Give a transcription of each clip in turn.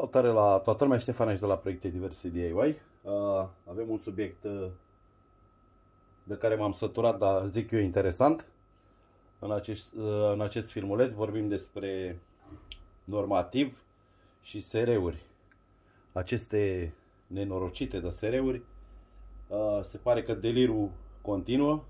Salutare la toată lumea, Ștefan aici de la Proiecte Diverse DIY. Avem un subiect de care m-am săturat, dar zic eu interesant. În acest filmuleț vorbim despre normativ și SR-uri. Aceste nenorocite de SR-uri, se pare că delirul continuă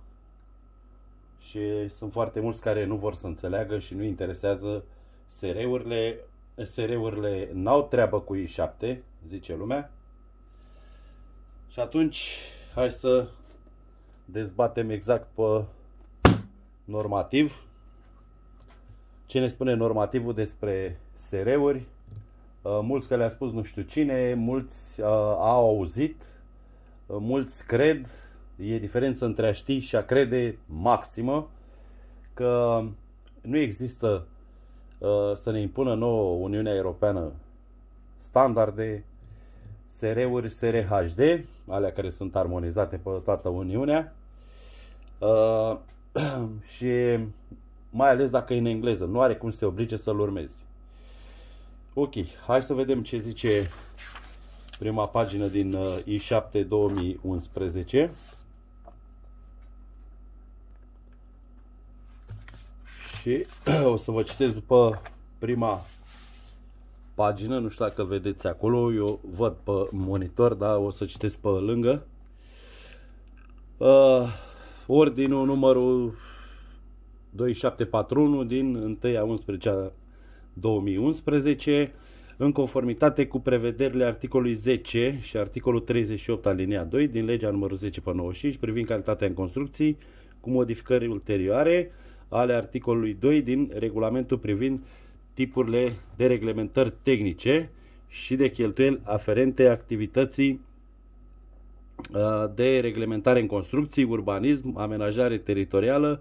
și sunt foarte mulți care nu vor să înțeleagă și nu interesează SR-urile. SR-urile n-au treabă cu I7, zice lumea. Și atunci hai să dezbatem exact pe normativ. Ce ne spune normativul despre SR-uri? Mulți că le-a spus nu știu cine, mulți au auzit, mulți cred. E diferență între a ști și a crede maximă, că nu există să ne impună nouă Uniunea Europeană standarde SR-uri, SRHD, alea care sunt armonizate pe toată Uniunea, și mai ales dacă e în engleză, nu are cum să te oblige să-l urmezi. Ok, hai să vedem ce zice prima pagină din I7 2011. Și o să vă citesc după prima pagină, nu știu dacă vedeți acolo, eu văd pe monitor, dar o să citesc pe lângă. Ordinul numărul 2741 din 1-11-2011, în conformitate cu prevederile articolului 10 și articolul 38 alinia 2 din legea numărul 10/95 privind calitatea în construcții, cu modificări ulterioare ale articolului 2 din regulamentul privind tipurile de reglementări tehnice și de cheltuieli aferente activității de reglementare în construcții, urbanism, amenajare teritorială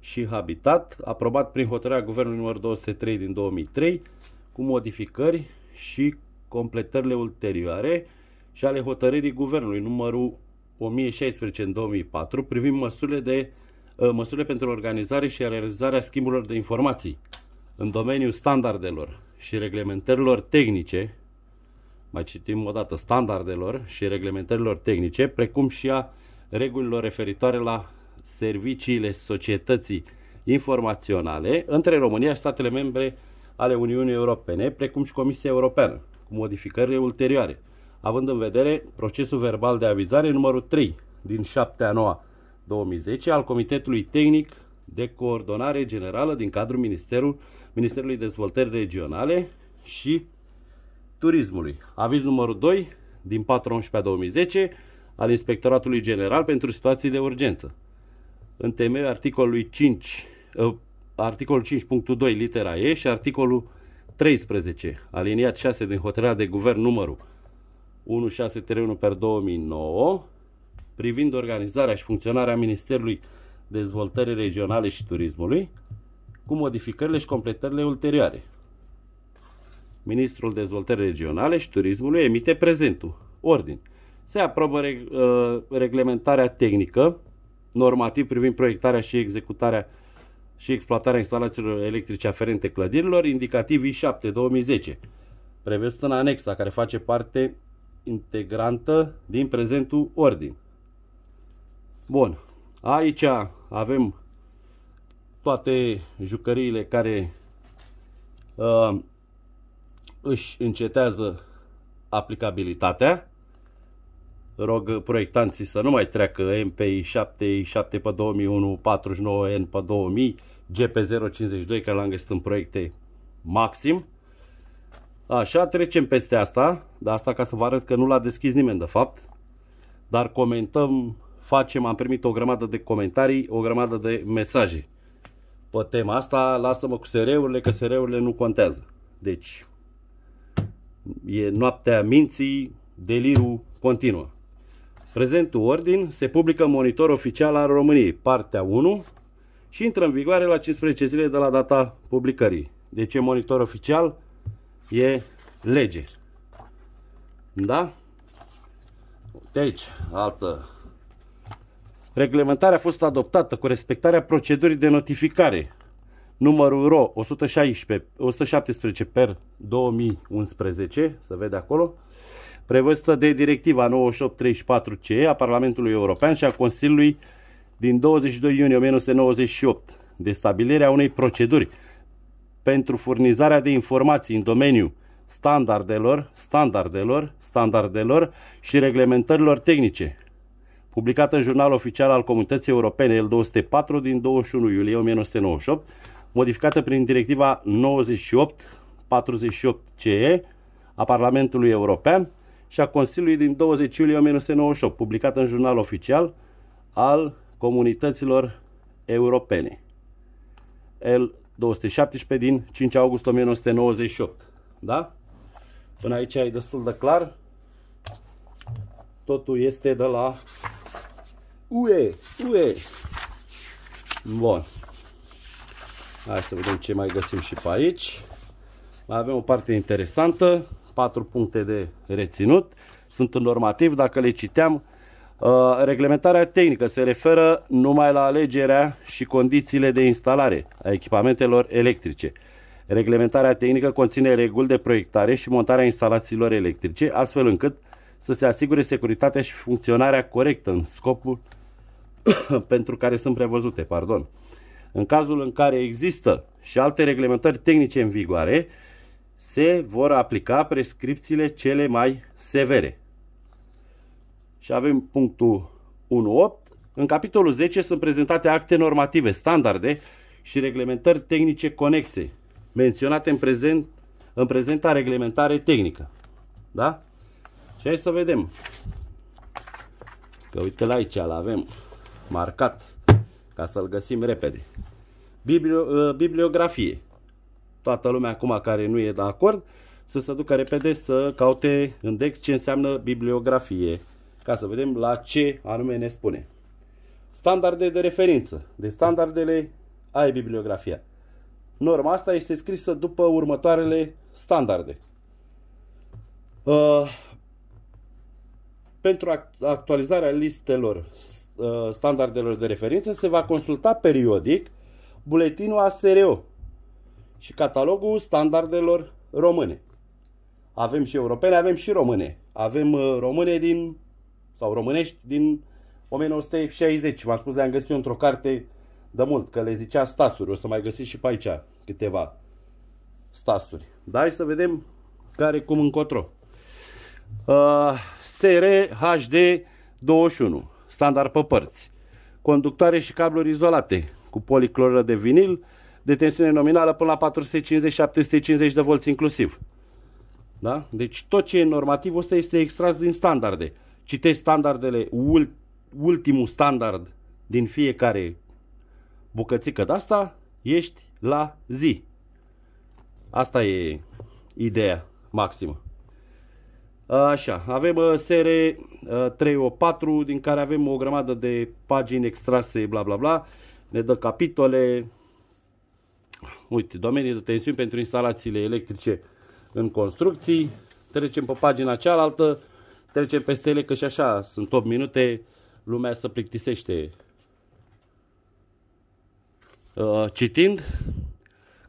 și habitat, aprobat prin hotărârea Guvernului numărul 203 din 2003, cu modificări și completările ulterioare, și ale hotărârii Guvernului numărul 1016 din 2004, privind măsurile pentru organizare și realizarea schimburilor de informații în domeniul standardelor și reglementărilor tehnice, mai citim o dată, standardelor și reglementărilor tehnice, precum și a regulilor referitoare la serviciile societății informaționale între România și statele membre ale Uniunii Europene, precum și Comisia Europeană, cu modificările ulterioare, având în vedere procesul verbal de avizare numărul 3 din 7/9/2010 al Comitetului Tehnic de Coordonare Generală din cadrul Ministerului Dezvoltării Regionale și Turismului. Aviz numărul 2 din 4/11/2010 al Inspectoratului General pentru Situații de Urgență. În temeiul articolului 5, articolul 5.2 litera E și articolul 13 aliniat 6 din hotărârea de guvern numărul 1631/2009 privind organizarea și funcționarea Ministerului Dezvoltării Regionale și Turismului, cu modificările și completările ulterioare. Ministrul Dezvoltării Regionale și Turismului emite prezentul ordin. Se aprobă reglementarea tehnică, normativ privind proiectarea și executarea și exploatarea instalațiilor electrice aferente clădirilor, indicativ I7-2010, prevăzut în anexa care face parte integrantă din prezentul ordin. Bun, aici avem toate jucăriile care își încetează aplicabilitatea. Rog proiectanții să nu mai treacă MP7, I7 pe 2001, 49N pe 2000, GP052, care l-am găsit în proiecte maxim. Așa, trecem peste asta, dar asta ca să vă arăt că nu l-a deschis nimeni de fapt, dar comentăm. Am primit o grămadă de comentarii, o grămadă de mesaje pe tema asta, lasă-mă cu SR-urile, că SR-urile nu contează. Deci, e noaptea minții, delirul continuă. Prezentul ordin se publică în Monitor Oficial al României, partea 1, și intră în vigoare la 15 zile de la data publicării. Deci, Monitor Oficial e lege. Da? De aici, altă. Reglementarea a fost adoptată cu respectarea procedurii de notificare Numărul RO 117 per 2011, se vede acolo, prevăzută de directiva 98/34/CE a Parlamentului European și a Consiliului din 22 iunie 1998 de stabilirea unei proceduri pentru furnizarea de informații în domeniul standardelor și reglementărilor tehnice, publicată în Jurnalul Oficial al Comunității Europene L204 din 21 iulie 1998, modificată prin directiva 98/48/CE a Parlamentului European și a Consiliului din 20 iulie 1998, publicată în Jurnalul Oficial al Comunităților Europene L217 din 5 august 1998. Da? Până aici e destul de clar. Totul este de la UE. Bun. Hai să vedem ce mai găsim și pe aici. Mai avem o parte interesantă. 4 puncte de reținut. Sunt în normativ, dacă le citeam. Reglementarea tehnică se referă numai la alegerea și condițiile de instalare a echipamentelor electrice. Reglementarea tehnică conține reguli de proiectare și montarea instalațiilor electrice, astfel încât să se asigure securitatea și funcționarea corectă în scopul pentru care sunt prevăzute. Pardon. În cazul în care există și alte reglementări tehnice în vigoare, se vor aplica prescripțiile cele mai severe. Și avem punctul 1.8. În capitolul 10 sunt prezentate acte normative, standarde și reglementări tehnice conexe, menționate în prezenta reglementare tehnică. Da? Și hai să vedem. Că uite la aici, l-avem marcat ca să-l găsim repede. Bibliografie. Toată lumea acum care nu e de acord să se ducă repede să caute în Dex ce înseamnă bibliografie, ca să vedem la ce anume ne spune. Standarde de referință. De standardele ai bibliografia. Norma asta este scrisă după următoarele standarde. Pentru actualizarea listelor standardelor de referință se va consulta periodic buletinul ASRO și catalogul standardelor române. Avem și europene, avem și române. Avem române din, sau românești din 1960. V-am spus, le-am găsit într-o carte de mult, că le zicea stasuri. O să mai găsiți și pe aici câteva stasuri. Dar hai să vedem care cum încotro. SRHD 21, standard pe părți. Conductoare și cabluri izolate cu policlorură de vinil de tensiune nominală până la 450-750 de volți inclusiv. Da? Deci tot ce e normativ ăsta este extras din standarde. Citești standardele, ultimul standard din fiecare bucățică de asta, ești la zi. Asta e ideea maximă. Așa, avem SR 384, din care avem o grămadă de pagini extrase, bla bla bla. Ne dă capitole. Uite, domenii de tensiuni pentru instalațiile electrice în construcții. Trecem pe pagina cealaltă, trecem peste ele, că și așa sunt 8 minute, lumea se plictisește citind.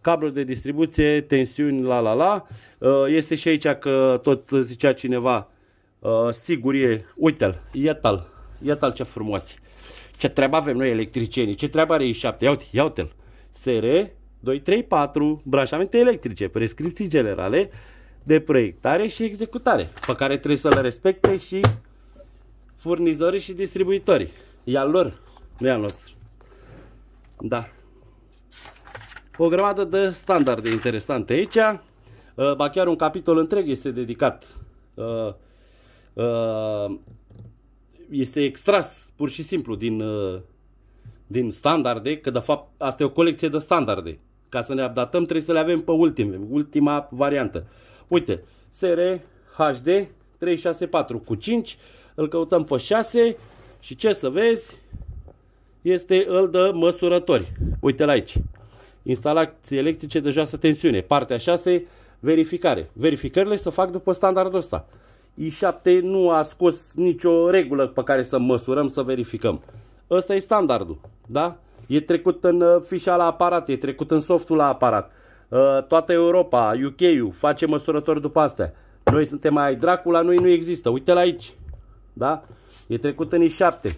Cabluri de distribuție, tensiuni, la la la. Este și aici, că tot zicea cineva, sigur e, uite-l, iată-l ce frumos. Ce treabă avem noi electricienii, ce treabă are I7, iau-te-l. SR 234, branșamente electrice, prescripții generale de proiectare și executare, pe care trebuie să le respecte și furnizorii și distribuitorii. E al lor, nu e al nostru. Da. O grămadă de standarde interesante aici. Ba chiar un capitol întreg este dedicat. Este extras pur și simplu din standarde, că de fapt asta e o colecție de standarde. Ca să ne updatăm trebuie să le avem pe ultima variantă. Uite, SRHD 364 cu 5, îl căutăm pe 6 și ce să vezi, este îl de măsurători. Uite-l aici. Instalații electrice de joasă tensiune. Partea 6, verificare. Verificările se fac după standardul ăsta. I7 nu a scos nicio regulă pe care să măsurăm, să verificăm. Ăsta e standardul, da? e trecut în fișa la aparat, e trecut în softul la aparat. Toată Europa, UK-ul, face măsurători după astea. Noi suntem ai dracu, la noi nu există. Uite-l aici, da? E trecut în I7.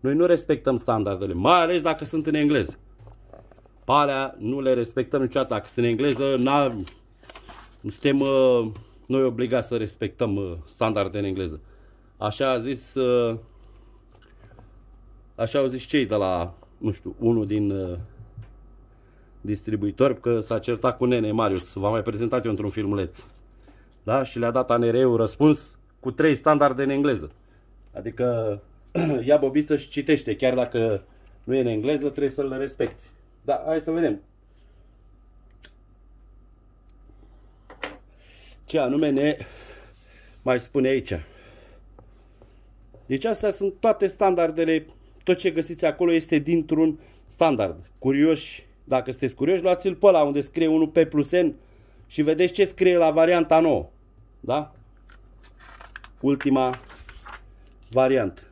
Noi nu respectăm standardele, mai ales dacă sunt în engleză. Pe alea nu le respectăm niciodată. Dacă sunt în engleză, nu suntem noi obligați să respectăm standarde în engleză. Așa a zis, așa au zis cei de la, nu știu, unul din distribuitori, că s-a certat cu Nene Marius, v-am mai prezentat eu într-un filmuleț. Da? Și le-a dat ANR-ul răspuns cu 3 standarde în engleză. Adică ia bobiță și citește, chiar dacă nu e în engleză, trebuie să-l respecti. Da, hai să vedem ce anume ne mai spune aici. Deci astea sunt toate standardele, tot ce găsiți acolo este dintr-un standard. Curioși, dacă sunteți curioși, luați-l pe ăla unde scrie 1P+N și vedeți ce scrie la varianta nouă. Da? Ultima variantă.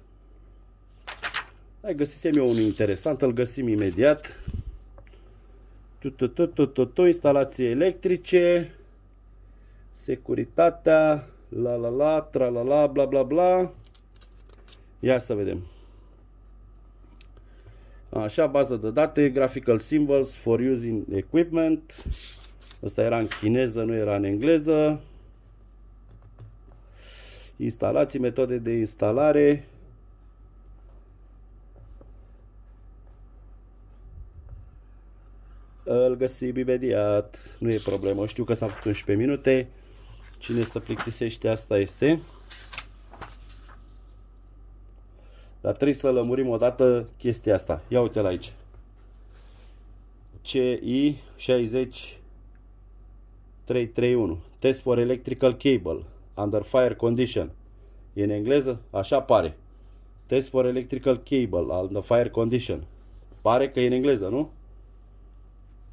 Hai, găsisem eu unul interesant, îl găsim imediat. Instalații electrice, securitatea, la la la, tra la la, bla bla bla. Ia să vedem. Așa, bază de date, graphical symbols for using equipment. Asta era în chineză, nu era în engleză. Instalații, metode de instalare. Îl găsim imediat, nu e problemă, știu că s-a făcut 11 minute. Cine se plictisește, asta este. Dar trebuie să lămurim odată chestia asta. Ia uite-l aici. CI60331. Test for electrical cable under fire condition. E în engleză? Așa pare. Test for electrical cable under fire condition. Pare că e în engleză, nu?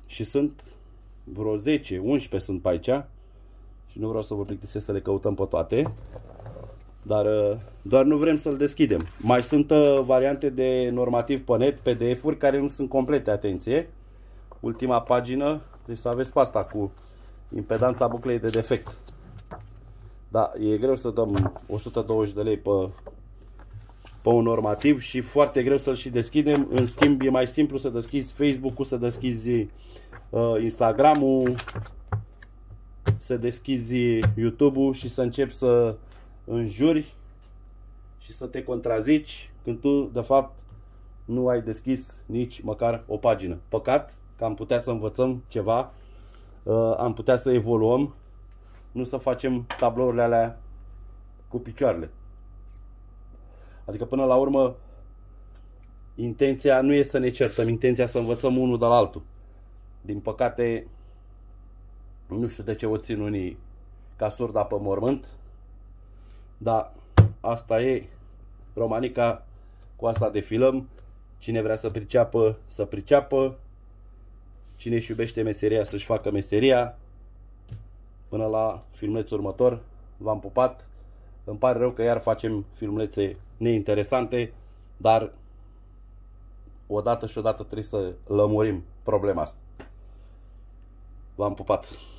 Și sunt vreo 10, 11 sunt pe aici. Și nu vreau să vă plictisesc să le căutăm pe toate. Dar doar nu vrem să-l deschidem. Mai sunt variante de normativ pe net, PDF-uri care nu sunt complete, atenție. Ultima pagină, deci să aveți pasta cu impedanța buclei de defect. Da, e greu să dăm 120 de lei pe un normativ și foarte greu să-l și deschidem. În schimb, e mai simplu să deschizi Facebook-ul, să deschizi Instagram-ul, să deschizi YouTube-ul și să începi să înjuri și să te contrazici când tu, de fapt, nu ai deschis nici măcar o pagină. Păcat că am putea să învățăm ceva, am putea să evoluăm, nu să facem tablourile alea cu picioarele. Adică până la urmă intenția nu e să ne certăm, intenția să învățăm unul de la altul. Din păcate, nu știu de ce o țin unii ca surda pe mormânt, dar asta e Romanica, cu asta defilăm. Cine vrea să priceapă, să priceapă. Cine își iubește meseria, să-și facă meseria. Până la filmulețul următor, v-am pupat. Îmi pare rău că iar facem filmulețe neinteresante, dar odată și odată trebuie să lămurim problema asta. V-am pupat!